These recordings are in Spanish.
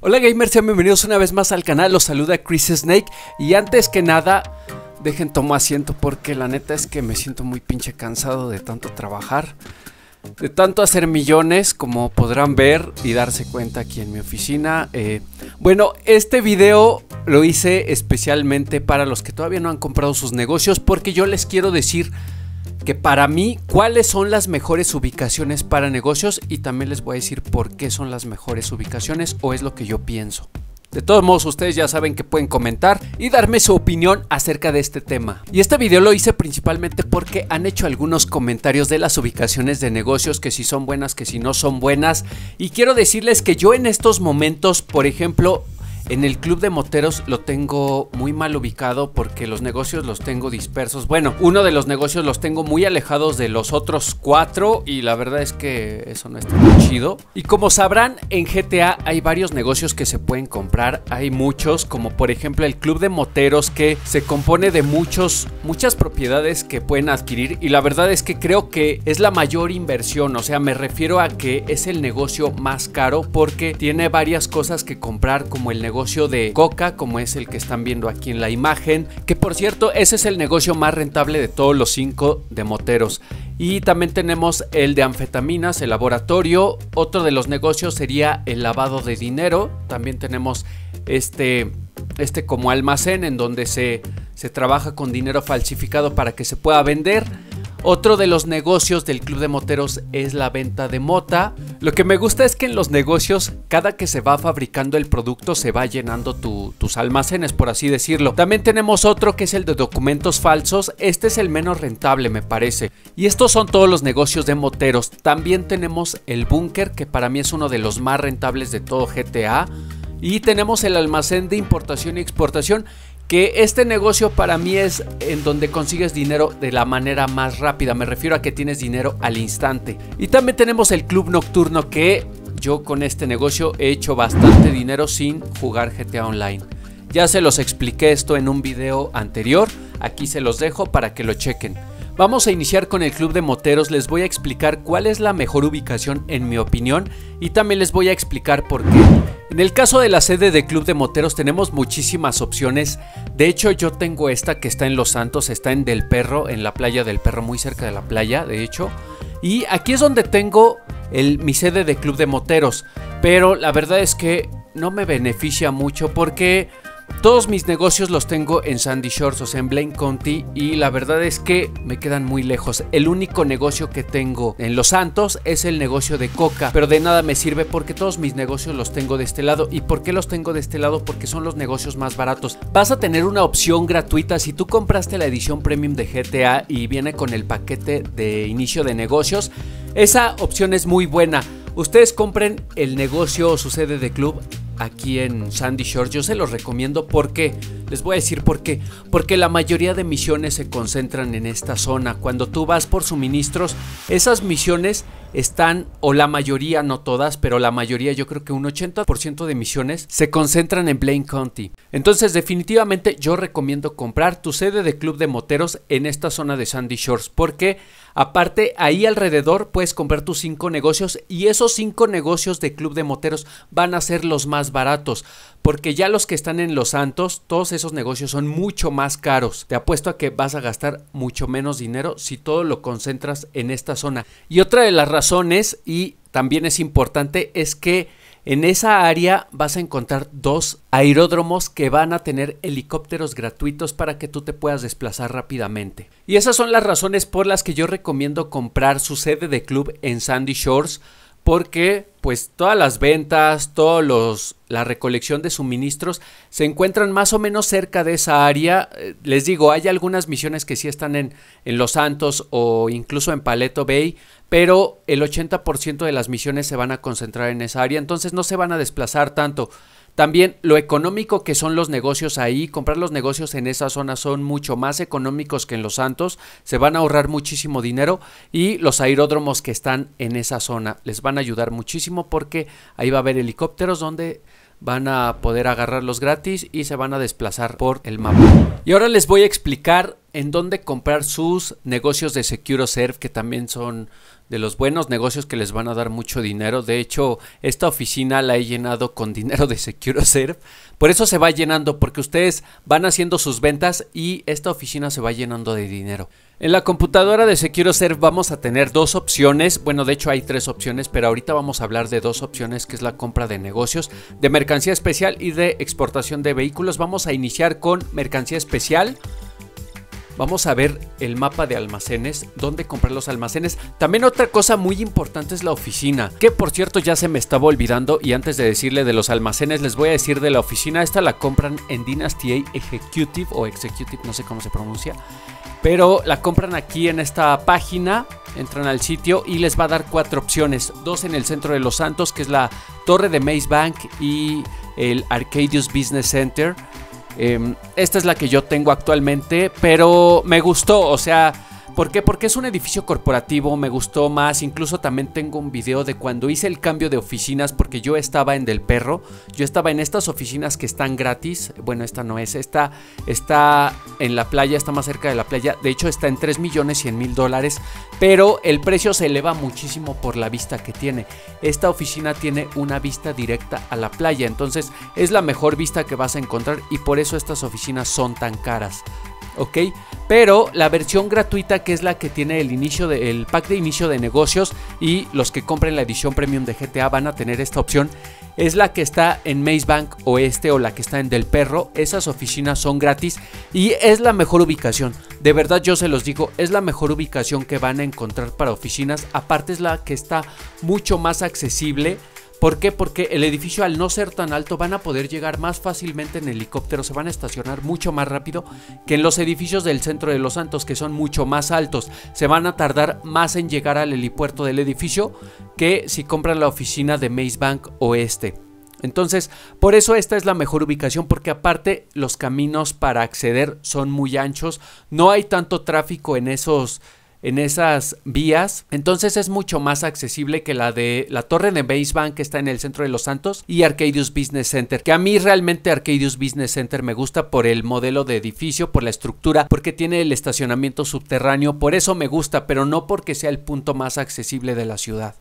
Hola gamers, sean bienvenidos una vez más al canal, los saluda Chris Snake. Y antes que nada, dejen tomar asiento porque la neta es que me siento muy pinche cansado de tanto trabajar, de tanto hacer millones, como podrán ver y darse cuenta aquí en mi oficina. Bueno, este video lo hice especialmente para los que todavía no han comprado sus negocios, porque yo les quiero decir que para mí, cuáles son las mejores ubicaciones para negocios, y también les voy a decir por qué son las mejores ubicaciones, o es lo que yo pienso. De todos modos, ustedes ya saben que pueden comentar y darme su opinión acerca de este tema. Y este video lo hice principalmente porque han hecho algunos comentarios de las ubicaciones de negocios, que si son buenas, que si no son buenas. Y quiero decirles que yo en estos momentos, por ejemplo, en el club de moteros lo tengo muy mal ubicado porque los negocios los tengo dispersos. Bueno, uno de los negocios los tengo muy alejados de los otros cuatro y la verdad es que eso no está muy chido. Y como sabrán, en GTA hay varios negocios que se pueden comprar. Hay muchos, como por ejemplo el club de moteros, que se compone de muchas propiedades que pueden adquirir. Y la verdad es que creo que es la mayor inversión. O sea, me refiero a que es el negocio más caro porque tiene varias cosas que comprar, como el negocio de coca, como es el que están viendo aquí en la imagen, que por cierto ese es el negocio más rentable de todos los 5 de moteros. Y también tenemos el de anfetaminas, el laboratorio. Otro de los negocios sería el lavado de dinero. También tenemos este como almacén en donde se trabaja con dinero falsificado para que se pueda vender. Otro de los negocios del club de moteros es la venta de mota. Lo que me gusta es que en los negocios, cada que se va fabricando el producto, se va llenando tus almacenes, por así decirlo. También tenemos otro que es el de documentos falsos. Este es el menos rentable, me parece. Y estos son todos los negocios de moteros. También tenemos el búnker, que para mí es uno de los más rentables de todo GTA. Y tenemos el almacén de importación y exportación, que este negocio para mí es en donde consigues dinero de la manera más rápida. Me refiero a que tienes dinero al instante. Y también tenemos el club nocturno, que yo con este negocio he hecho bastante dinero sin jugar GTA Online. Ya se los expliqué esto en un video anterior, aquí se los dejo para que lo chequen. Vamos a iniciar con el club de moteros. Les voy a explicar cuál es la mejor ubicación en mi opinión y también les voy a explicar por qué. En el caso de la sede de club de moteros tenemos muchísimas opciones. De hecho, yo tengo esta que está en Los Santos, está en Del Perro, en la playa Del Perro, muy cerca de la playa, de hecho. Y aquí es donde tengo mi sede de club de moteros, pero la verdad es que no me beneficia mucho porque todos mis negocios los tengo en Sandy Shores, o sea, en Blaine County, y la verdad es que me quedan muy lejos. El único negocio que tengo en Los Santos es el negocio de coca, pero de nada me sirve porque todos mis negocios los tengo de este lado. ¿Y por qué los tengo de este lado? Porque son los negocios más baratos. Vas a tener una opción gratuita si tú compraste la edición premium de GTA y viene con el paquete de inicio de negocios. Esa opción es muy buena. Ustedes compren el negocio o su sede de club aquí en Sandy Shores. Yo se los recomiendo porque, les voy a decir por qué, porque la mayoría de misiones se concentran en esta zona. Cuando tú vas por suministros, esas misiones están, o la mayoría, no todas, pero la mayoría, yo creo que un 80% de misiones se concentran en Blaine County. Entonces definitivamente yo recomiendo comprar tu sede de club de moteros en esta zona de Sandy Shores, porque aparte ahí alrededor puedes comprar tus 5 negocios y esos 5 negocios de club de moteros van a ser los más baratos, porque ya los que están en Los Santos, todos esos negocios son mucho más caros. Te apuesto a que vas a gastar mucho menos dinero si todo lo concentras en esta zona. Y otra de las razones, y también es importante, es que en esa área vas a encontrar 2 aeródromos que van a tener helicópteros gratuitos para que tú te puedas desplazar rápidamente. Y esas son las razones por las que yo recomiendo comprar su sede de club en Sandy Shores, porque pues todas las ventas, la recolección de suministros se encuentran más o menos cerca de esa área. Les digo, hay algunas misiones que sí están en Los Santos o incluso en Paleto Bay, pero el 80% de las misiones se van a concentrar en esa área, entonces no se van a desplazar tanto. También lo económico que son los negocios ahí, comprar los negocios en esa zona son mucho más económicos que en Los Santos, se van a ahorrar muchísimo dinero, y los aeródromos que están en esa zona les van a ayudar muchísimo porque ahí va a haber helicópteros donde van a poder agarrarlos gratis y se van a desplazar por el mapa. Y ahora les voy a explicar en dónde comprar sus negocios de SecuroServ, que también son de los buenos negocios que les van a dar mucho dinero. De hecho, esta oficina la he llenado con dinero de SecuroServ. Por eso se va llenando, porque ustedes van haciendo sus ventas y esta oficina se va llenando de dinero. En la computadora de SecuroServ vamos a tener dos opciones. Bueno, de hecho hay tres opciones, pero ahorita vamos a hablar de dos opciones, que es la compra de negocios, de mercancía especial y de exportación de vehículos. Vamos a iniciar con mercancía especial. Vamos a ver el mapa de almacenes, dónde comprar los almacenes. También otra cosa muy importante es la oficina, que por cierto ya se me estaba olvidando, y antes de decirle de los almacenes les voy a decir de la oficina. Esta la compran en Dynasty Executive o Executive, no sé cómo se pronuncia, pero la compran aquí en esta página. Entran al sitio y les va a dar cuatro opciones, dos en el centro de Los Santos, que es la torre de Maze Bank, y el Arcadius Business Center. Esta es la que yo tengo actualmente, pero me gustó, o sea, ¿por qué? Porque es un edificio corporativo, me gustó más. Incluso también tengo un video de cuando hice el cambio de oficinas, porque yo estaba en Del Perro, yo estaba en estas oficinas que están gratis. Bueno, esta no es, esta está en la playa, está más cerca de la playa. De hecho está en $3.100.000, pero el precio se eleva muchísimo por la vista que tiene. Esta oficina tiene una vista directa a la playa, entonces es la mejor vista que vas a encontrar, y por eso estas oficinas son tan caras. Ok, pero la versión gratuita, que es la que tiene el pack de inicio de negocios, y los que compren la edición premium de GTA van a tener esta opción, es la que está en Maze Bank Oeste o la que está en Del Perro. Esas oficinas son gratis y es la mejor ubicación. De verdad yo se los digo, es la mejor ubicación que van a encontrar para oficinas. Aparte es la que está mucho más accesible. ¿Por qué? Porque el edificio, al no ser tan alto, van a poder llegar más fácilmente en helicóptero, se van a estacionar mucho más rápido que en los edificios del centro de Los Santos, que son mucho más altos. Se van a tardar más en llegar al helipuerto del edificio que si compran la oficina de Maze Bank Oeste. Entonces, por eso esta es la mejor ubicación, porque aparte los caminos para acceder son muy anchos, no hay tanto tráfico en esas vías, entonces es mucho más accesible que la de la torre de Maze Bank, que está en el centro de Los Santos, y Arcadius Business Center, que a mí realmente Arcadius Business Center me gusta por el modelo de edificio, por la estructura, porque tiene el estacionamiento subterráneo, por eso me gusta, pero no porque sea el punto más accesible de la ciudad.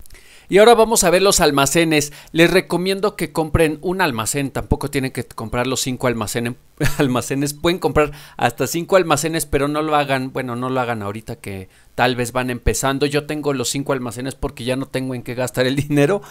Y ahora vamos a ver los almacenes. Les recomiendo que compren un almacén, tampoco tienen que comprar los 5 almacenes, pueden comprar hasta 5 almacenes, pero no lo hagan, bueno, no lo hagan ahorita que tal vez van empezando. Yo tengo los 5 almacenes porque ya no tengo en qué gastar el dinero,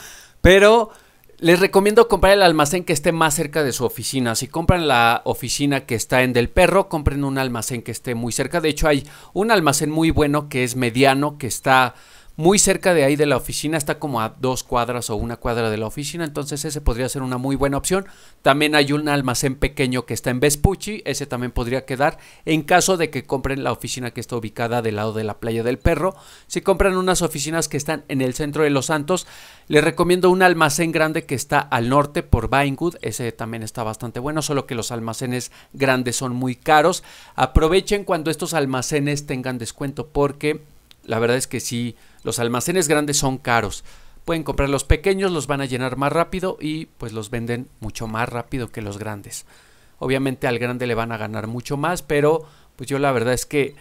pero les recomiendo comprar el almacén que esté más cerca de su oficina. Si compran la oficina que está en Del Perro, compren un almacén que esté muy cerca. De hecho hay un almacén muy bueno que es mediano, que está muy cerca de ahí de la oficina, está como a 2 cuadras o 1 cuadra de la oficina, entonces ese podría ser una muy buena opción. También hay un almacén pequeño que está en Vespucci, ese también podría quedar en caso de que compren la oficina que está ubicada del lado de la playa del Perro. Si compran unas oficinas que están en el centro de Los Santos, les recomiendo un almacén grande que está al norte por Vinewood, ese también está bastante bueno, solo que los almacenes grandes son muy caros. Aprovechen cuando estos almacenes tengan descuento, porque la verdad es que sí, los almacenes grandes son caros. Pueden comprar los pequeños, los van a llenar más rápido y pues los venden mucho más rápido que los grandes. Obviamente al grande le van a ganar mucho más, pero pues yo la verdad es que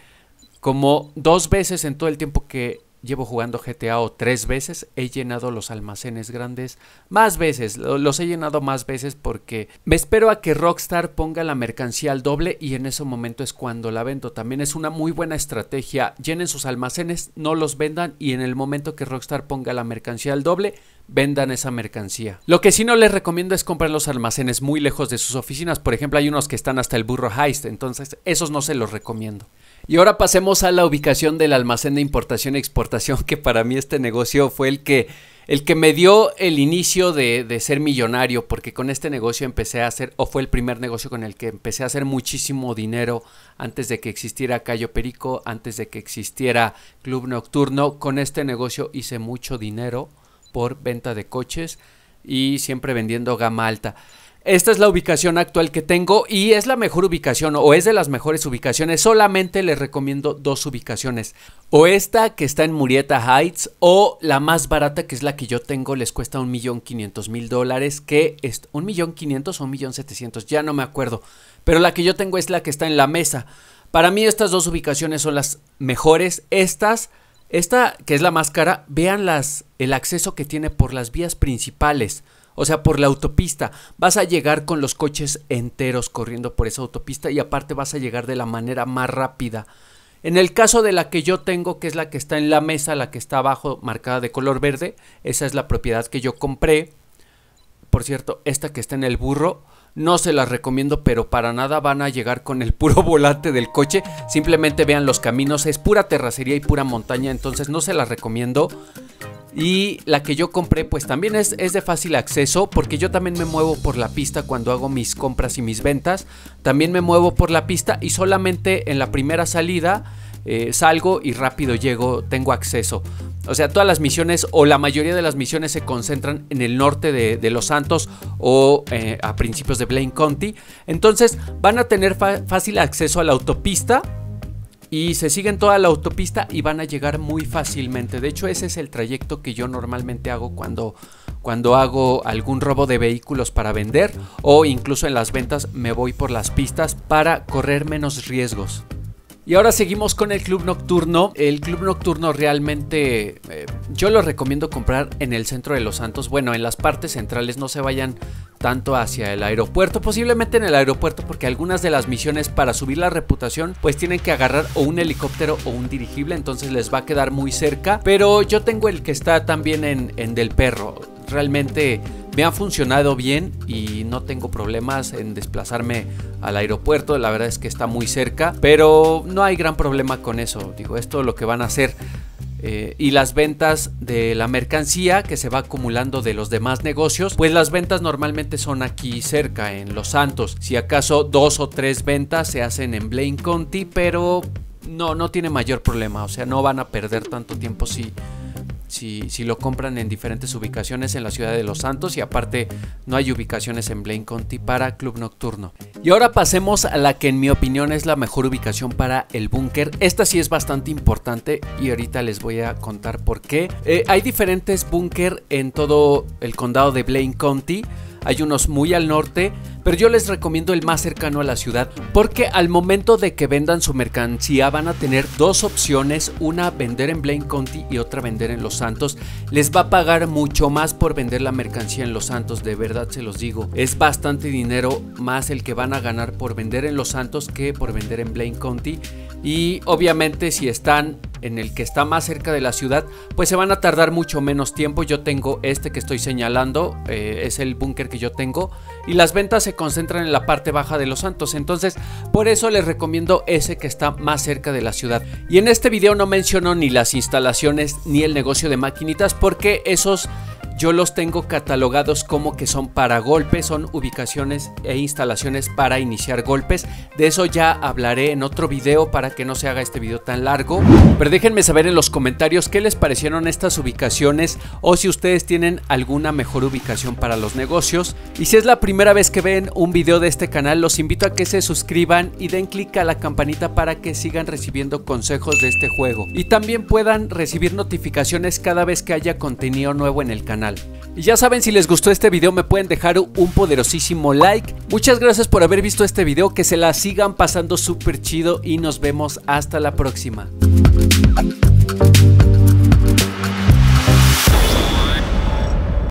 como 2 veces en todo el tiempo que llevo jugando GTA, o 3 veces, he llenado los almacenes grandes más veces, los he llenado más veces porque me espero a que Rockstar ponga la mercancía al doble y en ese momento es cuando la vendo. También es una muy buena estrategia, llenen sus almacenes, no los vendan y en el momento que Rockstar ponga la mercancía al doble, vendan esa mercancía. Lo que sí no les recomiendo es comprar los almacenes muy lejos de sus oficinas. Por ejemplo, hay unos que están hasta el Burro Heights, entonces esos no se los recomiendo. Y ahora pasemos a la ubicación del almacén de importación y exportación, que para mí este negocio fue el que me dio el inicio de ser millonario, porque con este negocio empecé a hacer, o fue el primer negocio con el que empecé a hacer muchísimo dinero antes de que existiera Cayo Perico, antes de que existiera Club Nocturno. Con este negocio hice mucho dinero por venta de coches y siempre vendiendo gama alta. Esta es la ubicación actual que tengo y es la mejor ubicación, o es de las mejores ubicaciones. Solamente les recomiendo 2 ubicaciones, o esta que está en Murrieta Heights, o la más barata, que es la que yo tengo, les cuesta $1.500.000, que es $1.500.000 o $1.700.000, ya no me acuerdo, pero la que yo tengo es la que está en La Mesa. Para mí estas 2 ubicaciones son las mejores. Estas Esta, que es la más cara, vean el acceso que tiene por las vías principales. O sea, por la autopista. Vas a llegar con los coches enteros corriendo por esa autopista y aparte vas a llegar de la manera más rápida. En el caso de la que yo tengo, que es la que está en La Mesa, la que está abajo marcada de color verde, esa es la propiedad que yo compré. Por cierto, esta que está en El Burro, no se las recomiendo, pero para nada. Van a llegar con el puro volante del coche. Simplemente vean los caminos, es pura terracería y pura montaña, entonces no se las recomiendo. Y la que yo compré pues también es de fácil acceso, porque yo también me muevo por la pista cuando hago mis compras y mis ventas. También me muevo por la pista y solamente en la primera salida salgo y rápido llego, tengo acceso. O sea, todas las misiones o la mayoría de las misiones se concentran en el norte de Los Santos o a principios de Blaine County. Entonces van a tener fácil acceso a la autopista. Y se siguen toda la autopista y van a llegar muy fácilmente. De hecho, ese es el trayecto que yo normalmente hago cuando hago algún robo de vehículos para vender. O incluso en las ventas me voy por las pistas para correr menos riesgos. Y ahora seguimos con el club nocturno. El club nocturno realmente yo lo recomiendo comprar en el centro de Los Santos. Bueno, en las partes centrales, no se vayan tanto hacia el aeropuerto, posiblemente en el aeropuerto, porque algunas de las misiones para subir la reputación pues tienen que agarrar o un helicóptero o un dirigible, entonces les va a quedar muy cerca. Pero yo tengo el que está también en Del Perro. Realmente me ha funcionado bien y no tengo problemas en desplazarme al aeropuerto. La verdad es que está muy cerca, pero no hay gran problema con eso. Digo, esto es lo que van a hacer. Y las ventas de la mercancía que se va acumulando de los demás negocios, pues las ventas normalmente son aquí cerca en Los Santos. Si acaso 2 o 3 ventas se hacen en Blaine County, pero no tiene mayor problema. O sea, no van a perder tanto tiempo si lo compran en diferentes ubicaciones en la ciudad de Los Santos. Y aparte no hay ubicaciones en Blaine County para club nocturno. Y ahora pasemos a la que en mi opinión es la mejor ubicación para el búnker. Esta sí es bastante importante y ahorita les voy a contar por qué. Hay diferentes búnker en todo el condado de Blaine County. Hay unos muy al norte, pero yo les recomiendo el más cercano a la ciudad, porque al momento de que vendan su mercancía van a tener 2 opciones, una vender en Blaine County y otra vender en Los Santos. Les va a pagar mucho más por vender la mercancía en Los Santos, de verdad se los digo. Es bastante dinero más el que van a ganar por vender en Los Santos que por vender en Blaine County. Y obviamente si están en el que está más cerca de la ciudad, pues se van a tardar mucho menos tiempo. Yo tengo este que estoy señalando, es el búnker que yo tengo, y las ventas se concentran en la parte baja de Los Santos, entonces por eso les recomiendo ese que está más cerca de la ciudad. Y en este video no menciono ni las instalaciones ni el negocio de maquinitas, porque esos yo los tengo catalogados como que son para golpes, son ubicaciones e instalaciones para iniciar golpes. De eso ya hablaré en otro video para que no se haga este video tan largo. Pero déjenme saber en los comentarios qué les parecieron estas ubicaciones, o si ustedes tienen alguna mejor ubicación para los negocios. Y si es la primera vez que ven un video de este canal, los invito a que se suscriban y den clic a la campanita para que sigan recibiendo consejos de este juego. Y también puedan recibir notificaciones cada vez que haya contenido nuevo en el canal. Y ya saben, si les gustó este video me pueden dejar un poderosísimo like. Muchas gracias por haber visto este video, que se la sigan pasando súper chido y nos vemos hasta la próxima.